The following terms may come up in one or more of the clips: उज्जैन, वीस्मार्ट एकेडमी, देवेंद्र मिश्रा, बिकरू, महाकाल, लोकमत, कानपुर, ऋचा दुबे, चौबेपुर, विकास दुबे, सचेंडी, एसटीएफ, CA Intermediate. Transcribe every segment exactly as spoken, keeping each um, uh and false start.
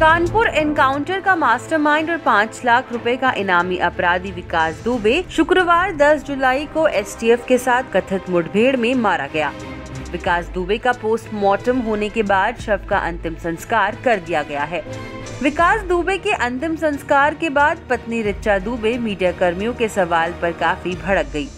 कानपुर encounter का mastermind और पाँच लाख रुपए का इनामी अपराधी विकास दुबे शुक्रवार दस जुलाई को एसटीएफ के साथ कथित मुठभेड़ में मारा गया। विकास दुबे का पोस्टमार्टम होने के बाद शव का अंतिम संस्कार कर दिया गया है। विकास दुबे के अंतिम संस्कार के बाद पत्नी ऋचा दुबे मीडिया कर्मियों के सवाल पर काफी भड़क गई।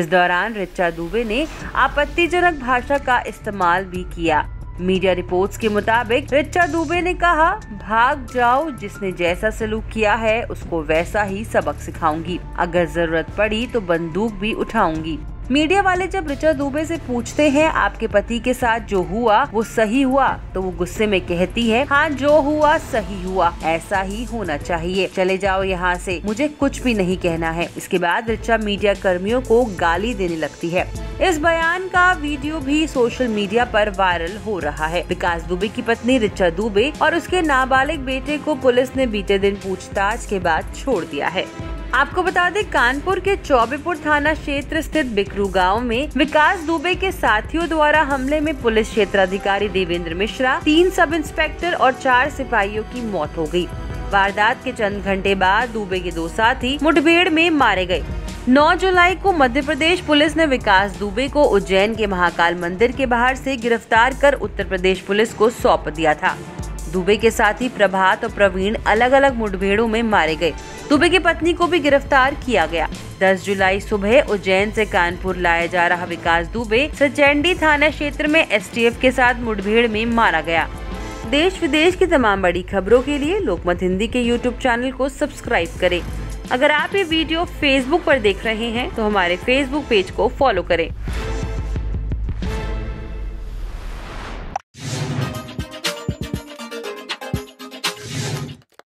इस दौरान ऋचा दुबे ने आपत्तिजनक भाषा का इस्तेमाल भी किया। मीडिया रिपोर्ट्स के मुताबिक ऋचा दुबे ने कहा, भाग जाओ, जिसने जैसा सलूक किया है उसको वैसा ही सबक सिखाऊंगी, अगर जरूरत पड़ी तो बंदूक भी उठाऊंगी। मीडिया वाले जब ऋचा दुबे से पूछते हैं आपके पति के साथ जो हुआ वो सही हुआ, तो वो गुस्से में कहती है, हाँ जो हुआ सही हुआ, ऐसा ही होना चाहिए, चले जाओ यहाँ से, मुझे कुछ भी नहीं कहना है। इसके बाद ऋचा मीडिया कर्मियों को गाली देने लगती है। इस बयान का वीडियो भी सोशल मीडिया पर वायरल हो रहा है। विकास दुबे की पत्नी ऋचा दुबे और उसके नाबालिग बेटे को पुलिस ने बीते दिन पूछताछ के बाद छोड़ दिया है। आपको बता दें, कानपुर के चौबेपुर थाना क्षेत्र स्थित बिकरू गांव में विकास दुबे के साथियों द्वारा हमले में पुलिस क्षेत्राधिकारी देवेंद्र मिश्रा, तीन सब इंस्पेक्टर और चार सिपाहियों की मौत हो गई। वारदात के चंद घंटे बाद दुबे के दो साथी मुठभेड़ में मारे गए। नौ जुलाई को मध्य प्रदेश पुलिस ने विकास दुबे को उज्जैन के महाकाल मंदिर के बाहर से गिरफ्तार कर उत्तर प्रदेश पुलिस को सौंप दिया था। दुबे के साथी प्रभात और प्रवीण अलग अलग मुठभेड़ों में मारे गए। दुबे की पत्नी को भी गिरफ्तार किया गया। दस जुलाई सुबह उज्जैन से कानपुर लाया जा रहा विकास दुबे सचेंडी थाना क्षेत्र में एसटीएफ के साथ मुठभेड़ में मारा गया। देश विदेश की तमाम बड़ी खबरों के लिए लोकमत हिंदी के यूट्यूब चैनल को सब्सक्राइब करें। अगर आप ये वीडियो फेसबुक पर देख रहे हैं तो हमारे फेसबुक पेज को फॉलो करें।